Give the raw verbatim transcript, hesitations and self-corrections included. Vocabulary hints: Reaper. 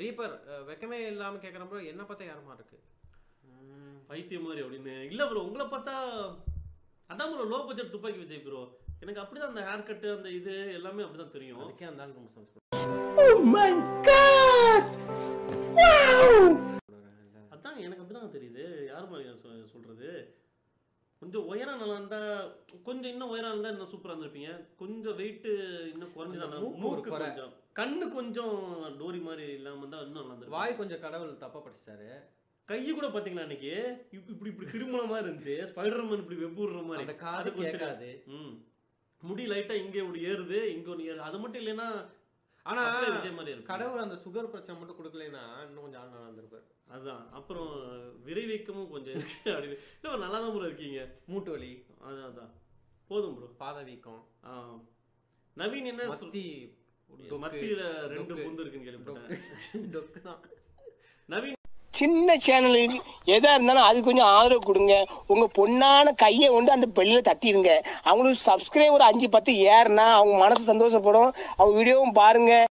Reaper, வெக்கமே இல்லாம கேக்குறேன் bro. என்ன பார்த்தா யாரமா இருக்கு? பைத்தியம் மாதிரி அப்படினே. இல்ல bro, உங்களை பார்த்தா அதான் bro லோ பட்ஜெட் துப்பாக்கி விஜய் bro. எனக்கு அப்படிதான் அந்த ஹேர் கட் அந்த இது எல்லாமே அப்படிதான் தெரியும். அதுக்கே அந்த ஆளுக்கு ரொம்ப subscribe. Oh my god! Wow! அதான் எனக்கு அப்படிதான் தெரியுது. யார் மாதிரி சொல்றது? கொஞ்சம் ஒயரா நல்லா இருந்தா கொஞ்சம் இன்னும் ஒயரா இருந்தா இன்னும் சூப்பரா இருந்திருப்பீங்க. கொஞ்சம் வெயிட் இன்னும் குறைஞ்சதா மூக்கு கொஞ்சம் கண்ணு கொஞ்சம் டோரி மாதிரி இல்லாம இருந்தா இன்னும் நல்லா இருந்திருக்கும். வாய் கொஞ்சம் கடவுள் தப்பா படிச்சாரு. கையை கூட பாத்தீங்களா இன்னைக்கு இப்படி இப்படி திருமணமா இருந்துச்சு. ஸ்பைடர்மேன் இப்படி வெப்புடுற மாதிரி அந்த காது கொஞ்சிராது. ம் முடி லைட்டா இங்கே ஒரு ஏறுது இங்க ஒரு ஏறுது. அது மட்டும் இல்லைன்னா ஆனா விஜய் மாதிரி இருக்கு. கடவுள் அந்த சுகர் பிரச்சனை மட்டும் கொடுக்கலைன்னா இன்னும் கொஞ்சம் ஆள் நல்லா இருந்திருப்பாரு. அதான் அப்புறம் விரைவீக்கமும் கொஞ்சம் இல்லை நல்லா தான் ப்ரோ இருக்கீங்க. மூட்டு வலி அதான் அதான் போதும் ப்ரோ. பாத வீக்கம் நவீன் என்ன சுத்தி மத்தியில ரெண்டு பொந்து இருக்குன்னு கேள்விப்பட்டேன். நவீன் சின்ன சேனலுக்கு எதா இருந்தாலும் அது கொஞ்சம் ஆதரவு கொடுங்க. உங்க பொண்ணான கையை கொண்டு அந்த பெல்ல தட்டிடுங்க. அவங்களுக்கு சப்ஸ்கிரைபர் அஞ்சு பத்து ஏறுனா அவங்க மனசு சந்தோஷப்படும். அவங்க வீடியோவும் பாருங்க.